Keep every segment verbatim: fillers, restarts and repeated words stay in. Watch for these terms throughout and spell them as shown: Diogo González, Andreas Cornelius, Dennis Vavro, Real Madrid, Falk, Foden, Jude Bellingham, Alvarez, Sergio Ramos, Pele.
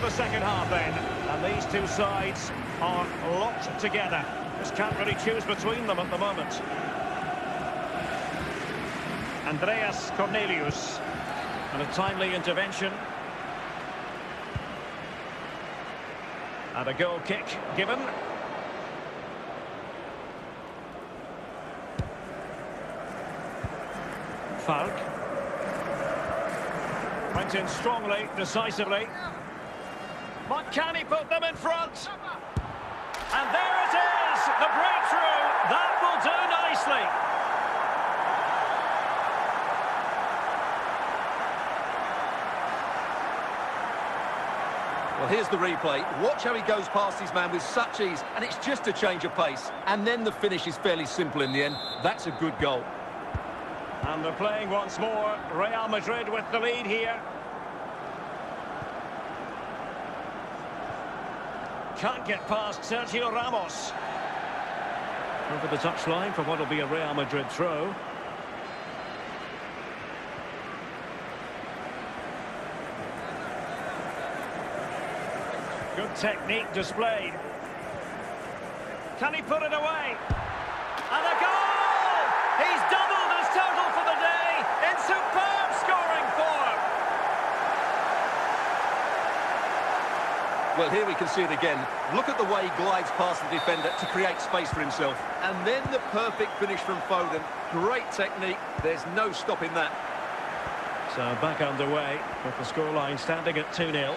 to the second half then, and these two sides are locked together. Just can't really choose between them at the moment. Andreas Cornelius, and a timely intervention. And a goal kick given. Falk went in strongly, decisively. But can he put them in front? And there it is, the breakthrough. That will do nicely. Well, here's the replay. Watch how he goes past his man with such ease, and it's just a change of pace. And then the finish is fairly simple in the end. That's a good goal. And they're playing once more. Real Madrid with the lead here. Can't get past Sergio Ramos. Over the touchline for what will be a Real Madrid throw. Good technique displayed. Can he put it away? And a goal! He's doubled his total for the day in superb scoring form. Well, here we can see it again. Look at the way he glides past the defender to create space for himself. And then the perfect finish from Foden. Great technique. There's no stopping that. So back underway with the scoreline standing at two nil.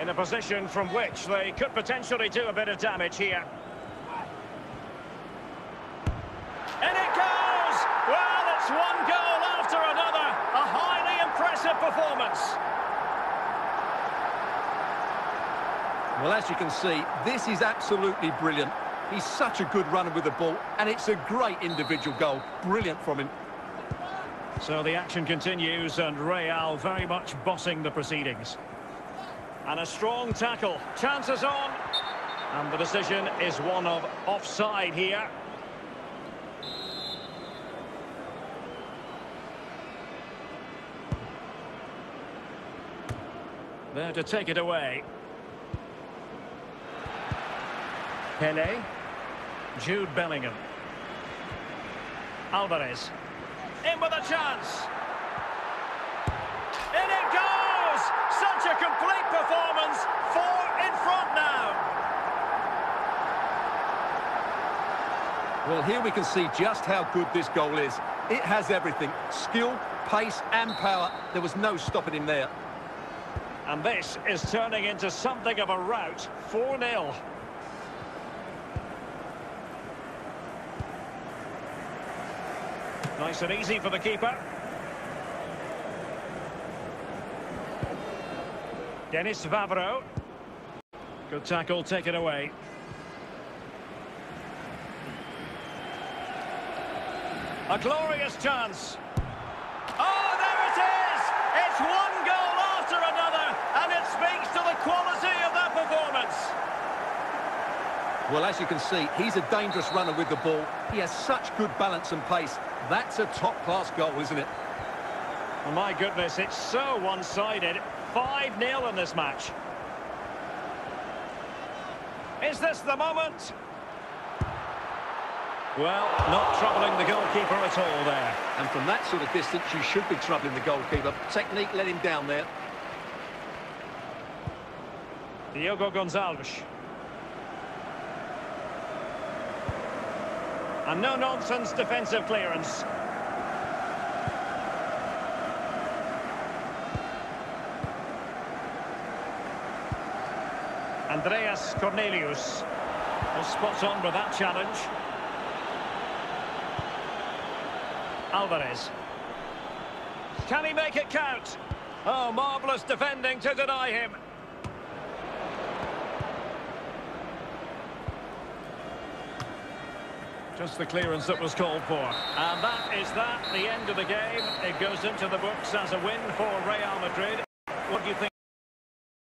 In a position from which they could potentially do a bit of damage here. And it goes! Well, it's one goal after another. A highly impressive performance. Well, as you can see, this is absolutely brilliant. He's such a good runner with the ball, and it's a great individual goal. Brilliant from him. So the action continues, and Real very much bossing the proceedings. And a strong tackle. Chances on. And the decision is one of offside here. There to take it away. Pele. Jude Bellingham. Alvarez. In with a chance. In it goes! Such a complete performance, four in front now. Well, here we can see just how good this goal is. It has everything, skill, pace and power. There was no stopping him there. And this is turning into something of a rout, four nil. Nice and easy for the keeper. Dennis Vavro. Good tackle, take it away. A glorious chance. Oh, there it is! It's one goal after another, and it speaks to the quality of that performance. Well, as you can see, he's a dangerous runner with the ball. He has such good balance and pace. That's a top-class goal, isn't it? Oh, my goodness, it's so one-sided. five nil in this match. Is this the moment? Well, not troubling the goalkeeper at all there. And from that sort of distance, you should be troubling the goalkeeper. Technique let him down there. Diogo González. And no-nonsense defensive clearance. Andreas Cornelius was spot on with that challenge. Alvarez. Can he make it count? Oh, marvellous defending to deny him. Just the clearance that was called for. And that is that, the end of the game. It goes into the books as a win for Real Madrid. What do you think?